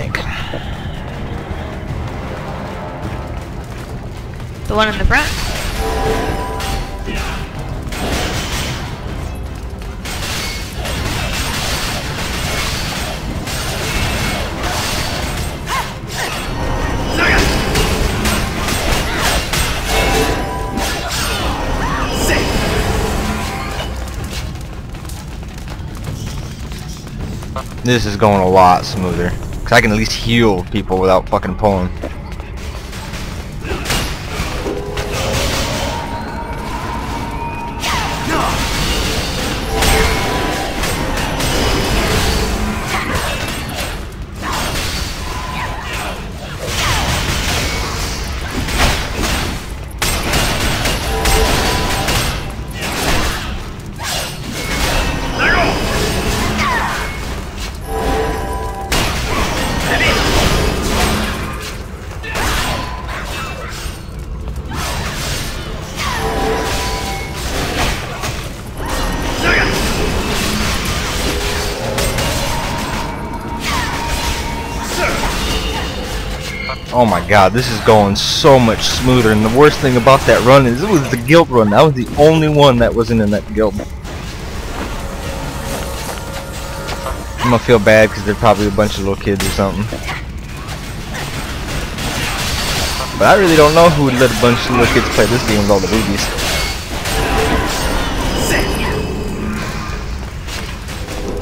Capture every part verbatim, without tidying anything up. think. The one in the front? This is going a lot smoother, because I can at least heal people without fucking pulling. Oh my god, this is going so much smoother, and the worst thing about that run is it was the guild run. I was the only one that wasn't in that guild. I'm gonna feel bad because they're probably a bunch of little kids or something. But I really don't know who would let a bunch of little kids play this game with all the babies.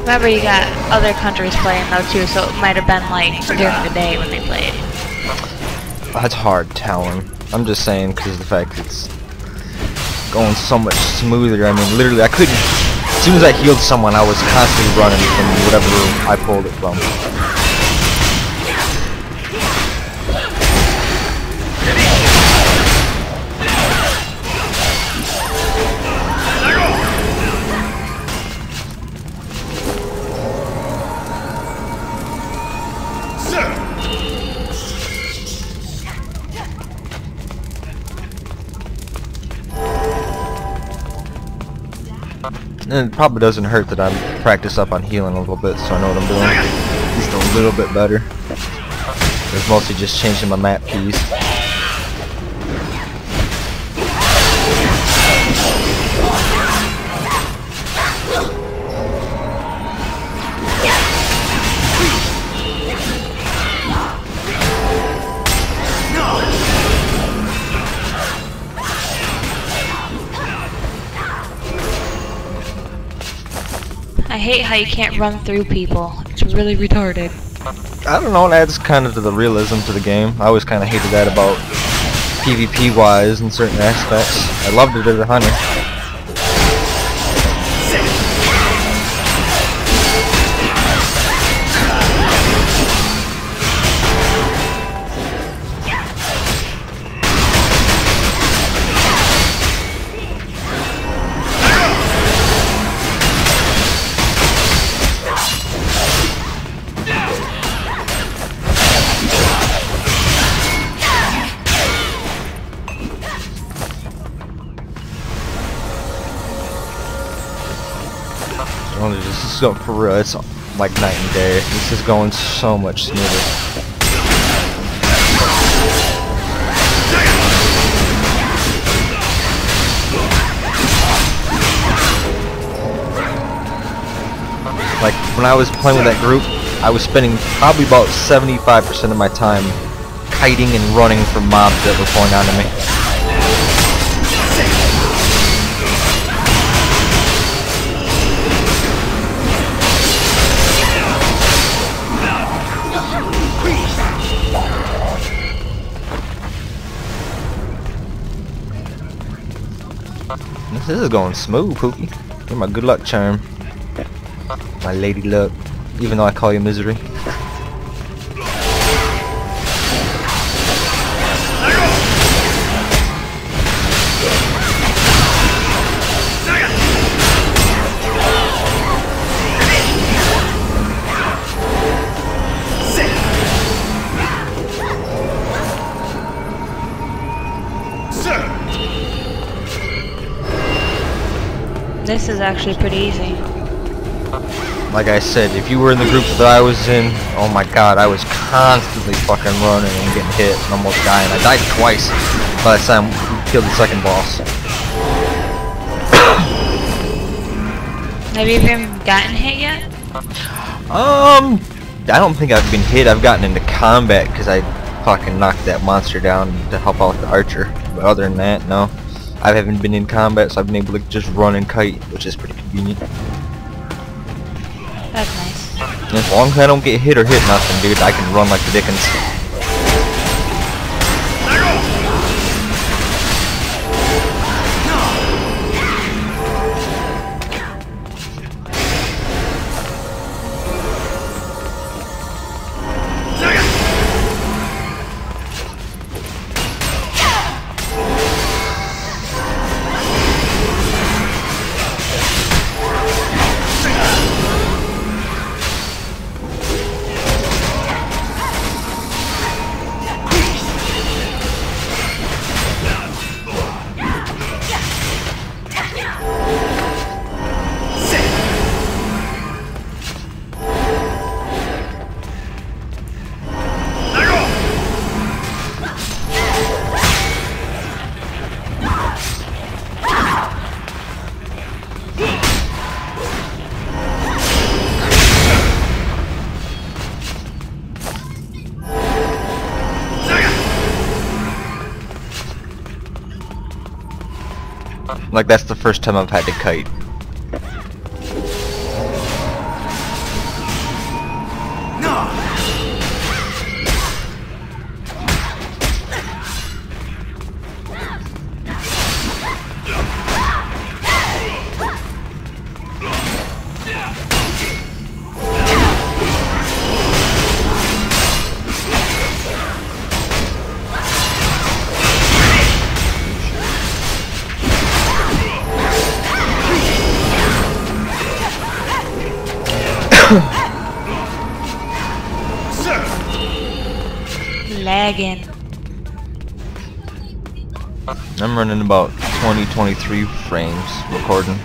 Remember, you got other countries playing though too, so it might have been like during the day when they played. That's hard telling. I'm just saying because of the fact it's going so much smoother. I mean, literally, I couldn't. As soon as I healed someone, I was constantly running from whatever I pulled it from. And it probably doesn't hurt that I practice up on healing a little bit, so I know what I'm doing at least a little bit better. It's mostly just changing my map keys. I hate how you can't run through people. It's really retarded. I don't know, it adds kind of to the realism to the game. I always kind of hated that about PvP wise in certain aspects. I loved it as a hunter. This is so, for real, it's like night and day. This is going so much smoother. Like, when I was playing with that group, I was spending probably about seventy-five percent of my time kiting and running from mobs that were falling onto me. This is going smooth, Pookie. You're my good luck charm. My lady luck. Even though I call you misery. This is actually pretty easy. like I said, if you were in the group that I was in, oh my god, I was constantly fucking running and getting hit and almost dying. I died twice by the time we killed the second boss. Have you even gotten hit yet? Um, I don't think I've been hit. I've gotten into combat because I fucking knocked that monster down to help out the archer. But other than that, no. I haven't been in combat, so I've been able to just run and kite, which is pretty convenient. That's nice. And as long as I don't get hit or hit nothing, dude, I can run like the dickens. Like, that's the first time I've had to kite. Lagging. I'm running about twenty, twenty-three frames recording.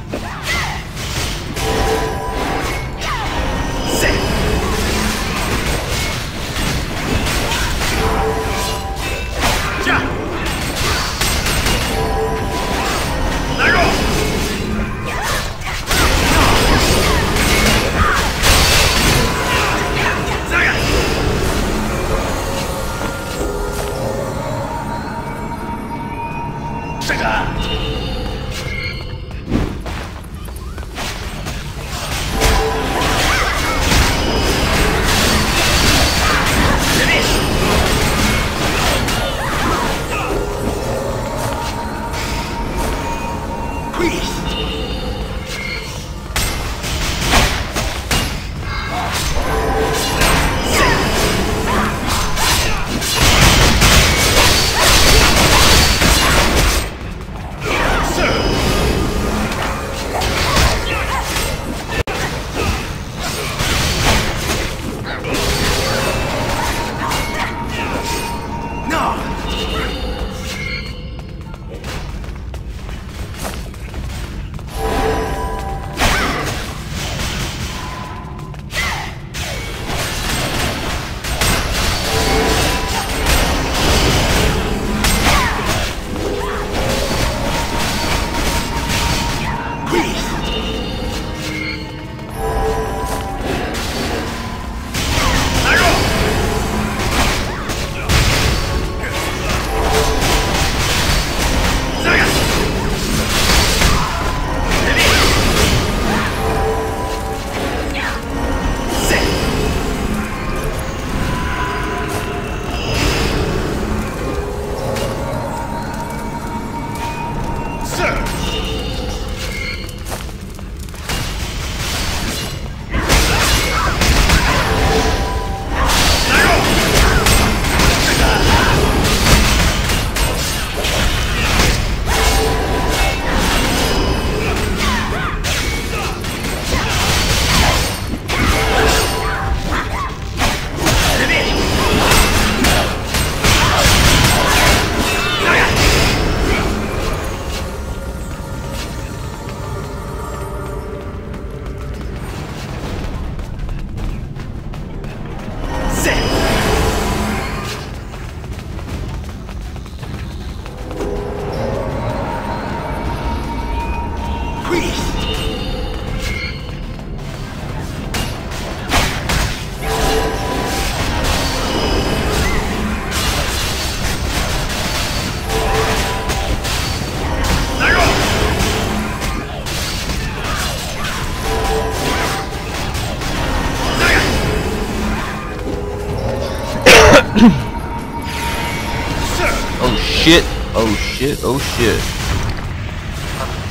shit. Oh shit. Oh shit.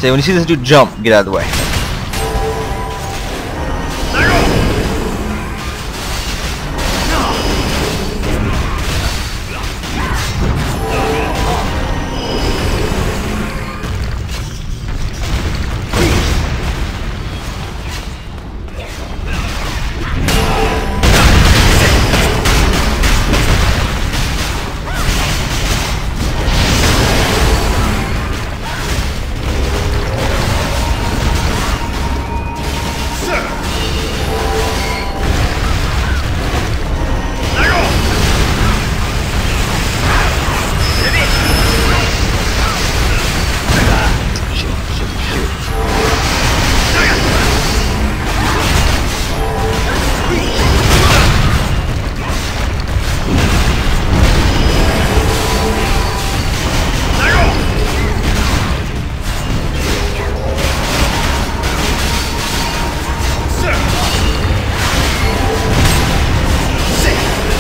Say, when you see this dude jump, get out of the way.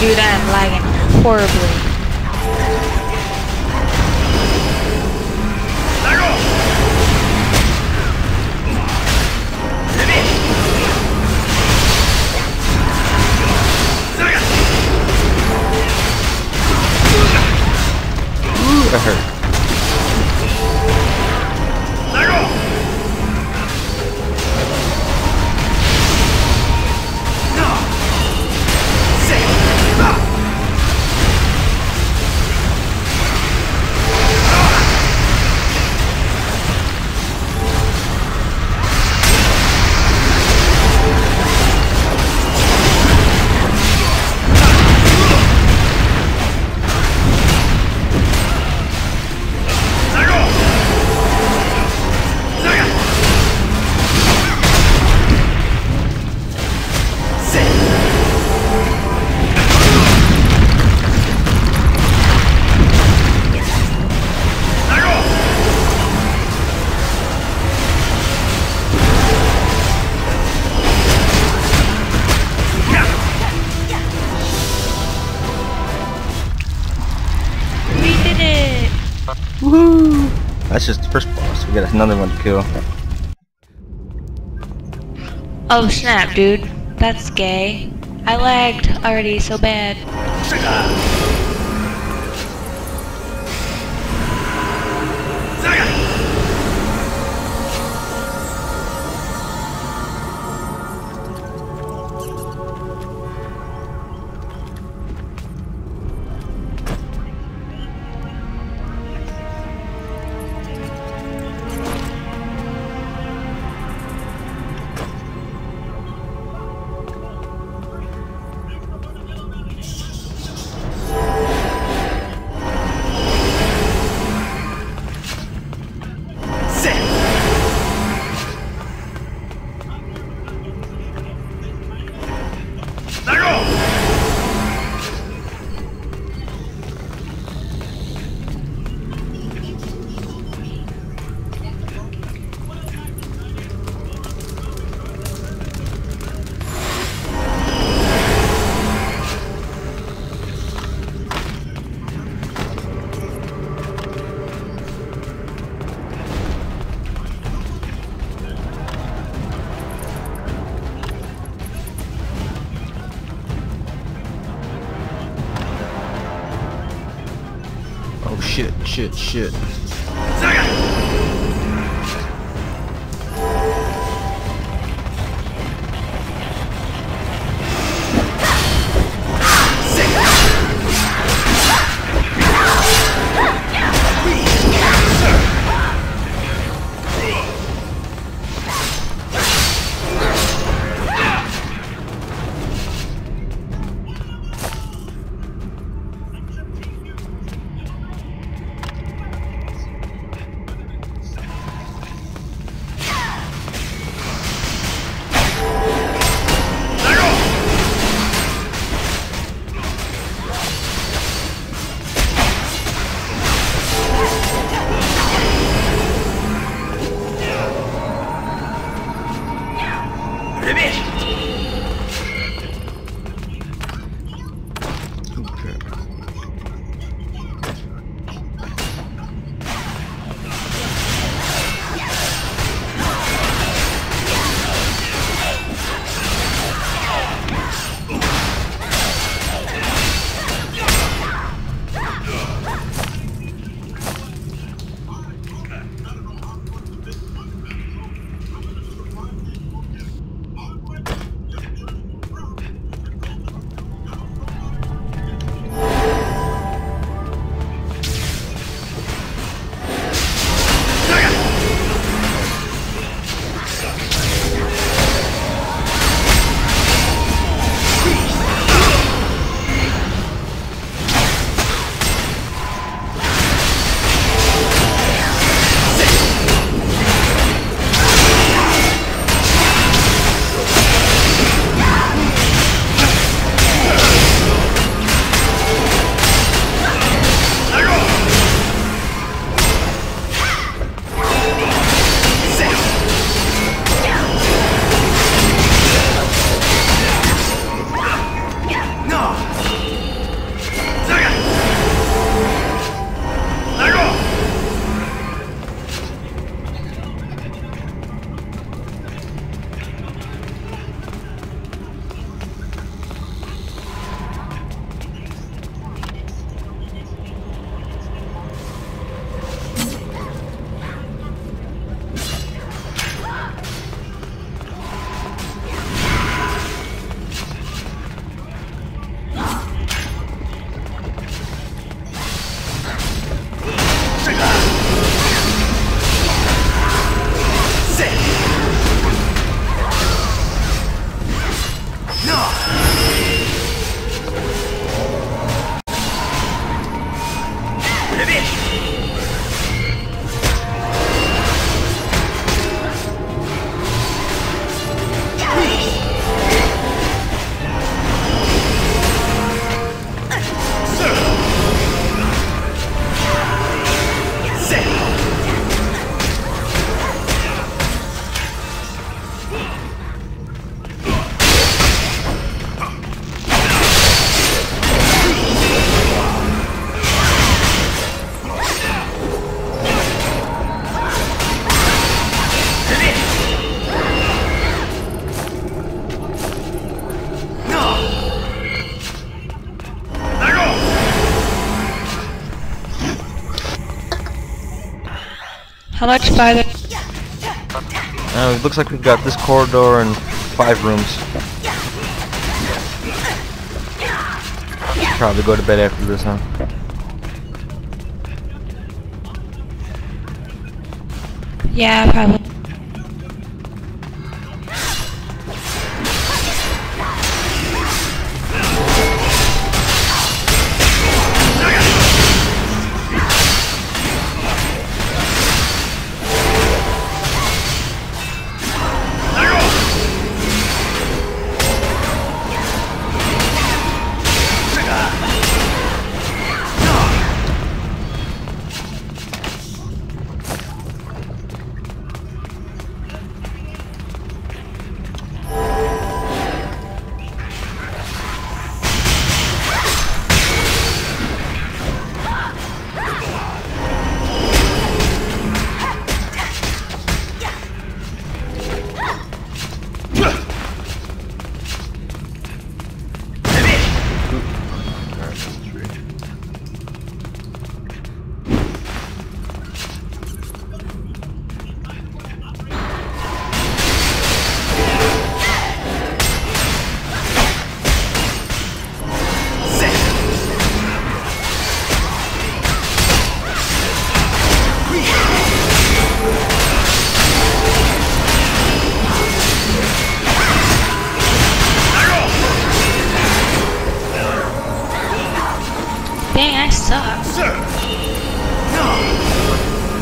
Dude, I am lagging horribly. Ooh, that hurt. Woohoo! That's just the first boss. We got another one to kill. Oh snap, dude. That's gay. I lagged already so bad. Shit, shit, shit. How much farther? Uh, it looks like we've got this corridor and five rooms. Probably go to bed after this, huh? Yeah, probably.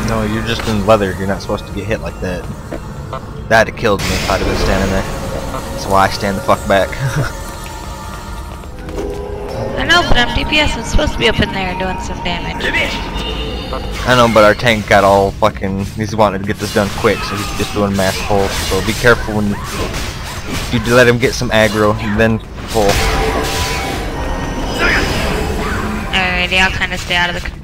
No, you're just in leather. You're not supposed to get hit like that. That'd have killed me if I'd have been standing there. That's why I stand the fuck back. I know, but I'm D P S. I'm supposed to be up in there doing some damage. I know, but our tank got all fucking... He's wanted to get this done quick, so he's just doing mass pull. So be careful when you, you let him get some aggro, and then pull. Alrighty, I'll kind of stay out of the...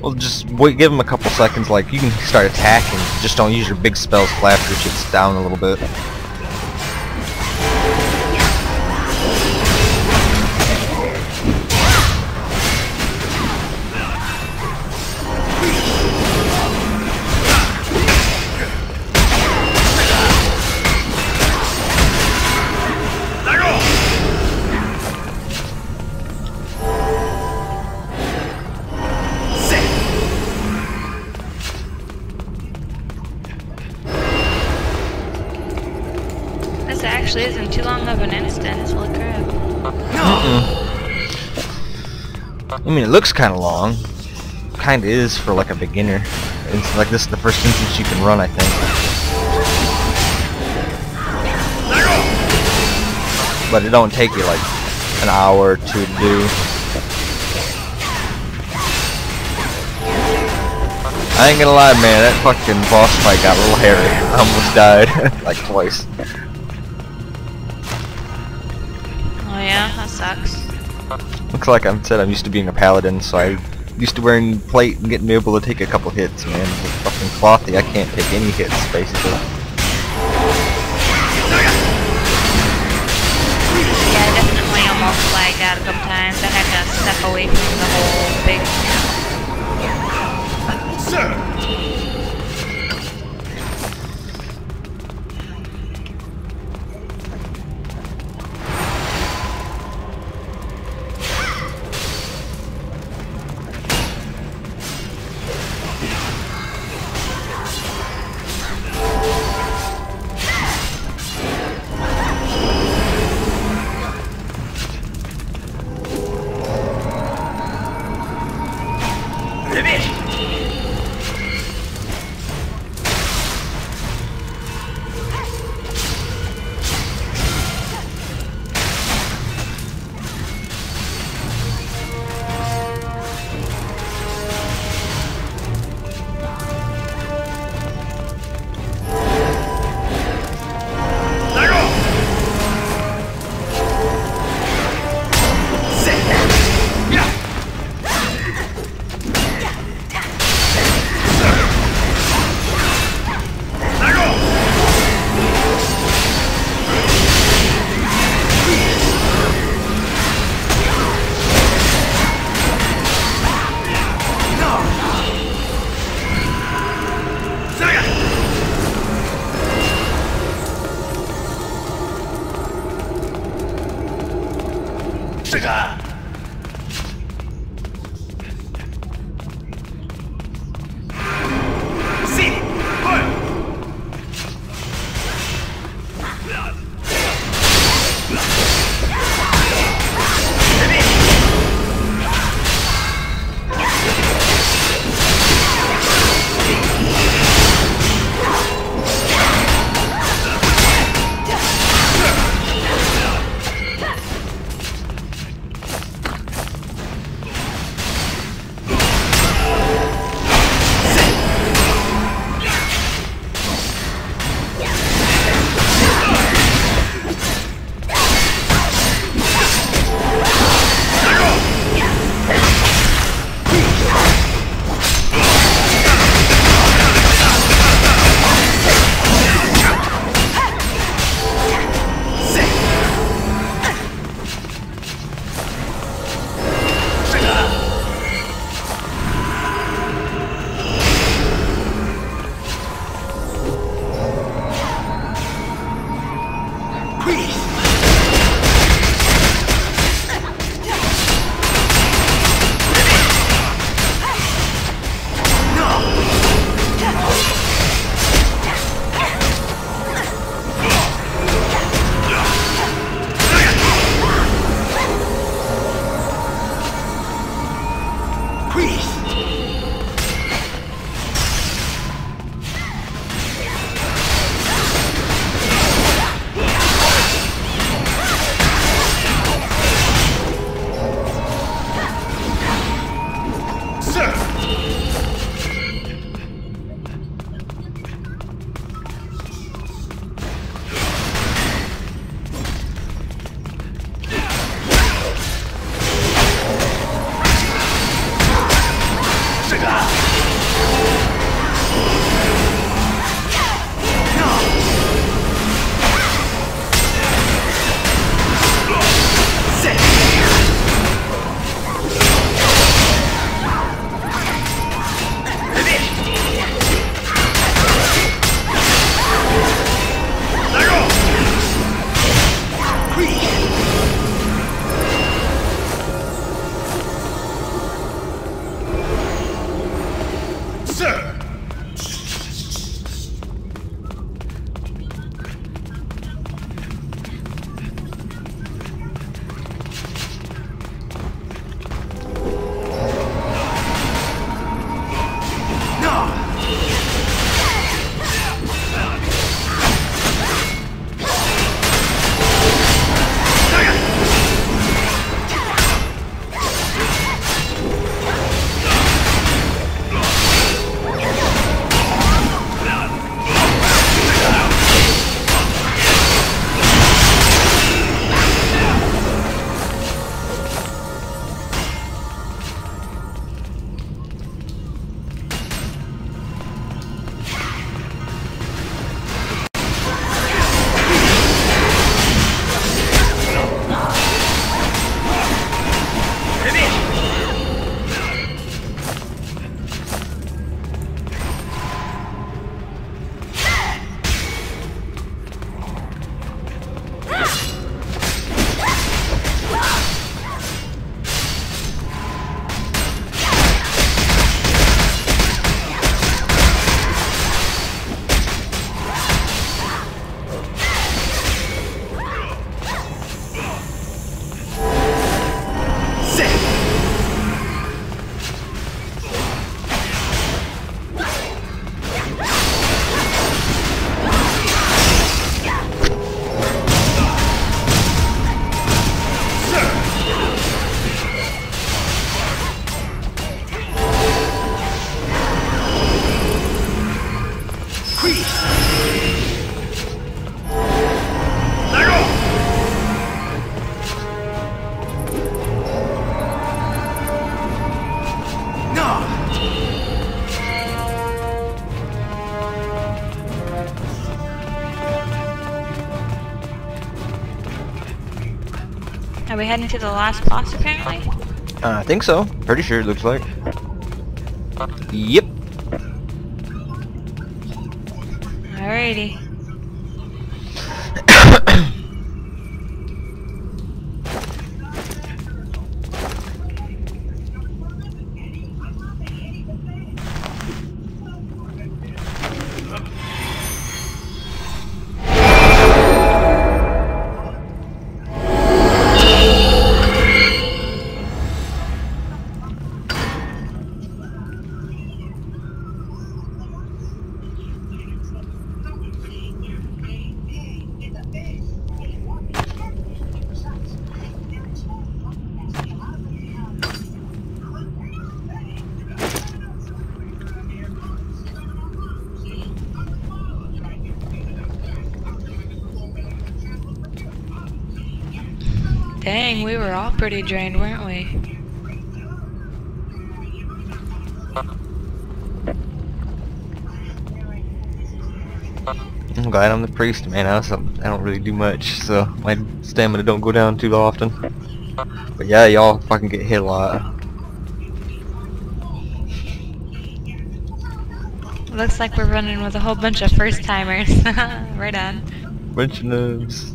Well, just wait, give him a couple seconds, like, you can start attacking, just don't use your big spells till after shit's down a little bit. Actually isn't too long of an instance, look crap. Mm-mm. I mean, it looks kinda long. Kinda is for like a beginner. It's like this is the first instance you can run, I think. But it don't take you like an hour or two to do. I ain't gonna lie, man, that fucking boss fight got a little hairy. I almost died like twice. Sucks. Looks like I said, I'm used to being a paladin, so I used to wearing plate and getting able to take a couple hits, man. With fucking clothy, I can't take any hits, basically. Yeah, I definitely almost flagged out a couple times. I had to step away from the whole big... Sir! Freeze! Are we heading to the last boss, apparently? Uh, I think so. Pretty sure it looks like. Yep. Alrighty. Dang, we were all pretty drained, weren't we? I'm glad I'm the priest, man. I don't, I don't really do much, so my stamina don't go down too often. But yeah, y'all fucking get hit a lot. Looks like we're running with a whole bunch of first-timers. Right on. Bunch of noobs.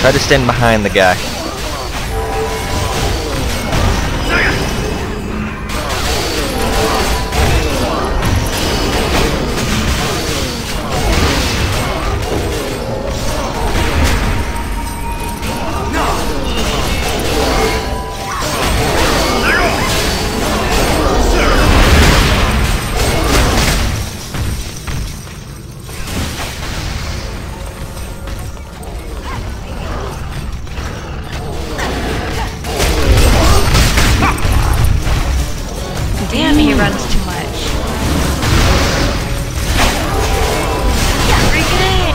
Try to stand behind the guy. Damn, he runs too much. Freaking it!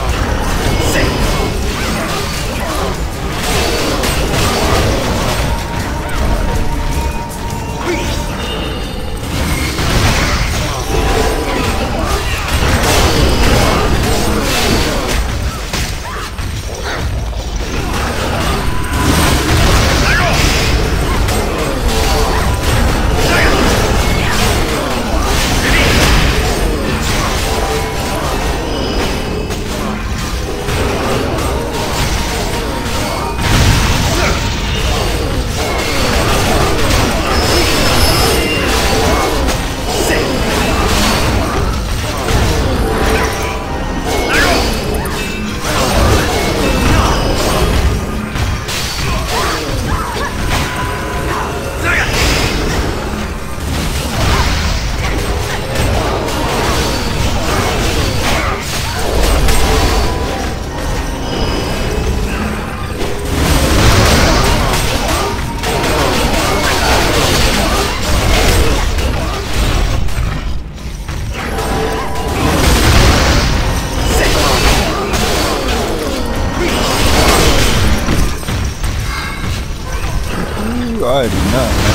I do not.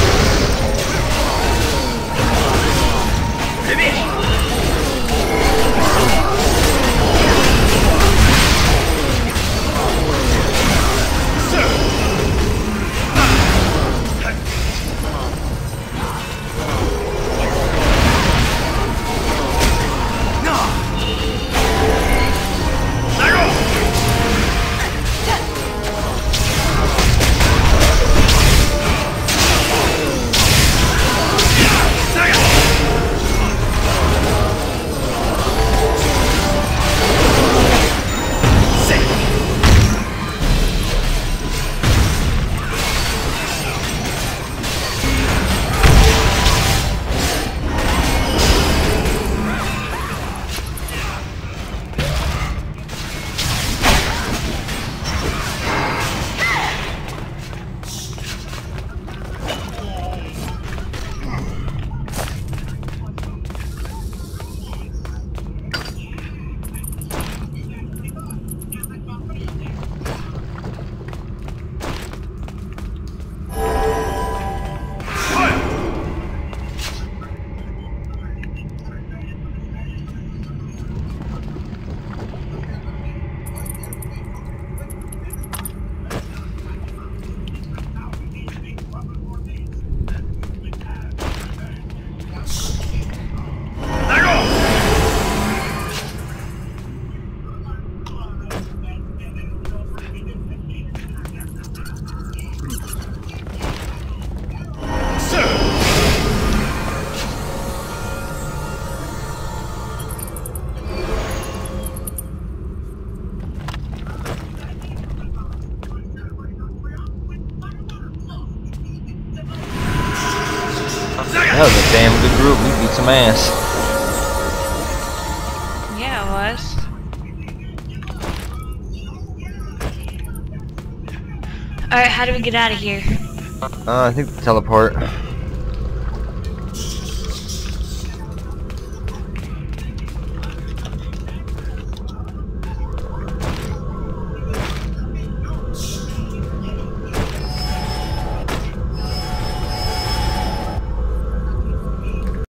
Finish. That was a damn good group. We beat some ass. Yeah, it was. Alright, how do we get out of here? Uh, I think we teleport.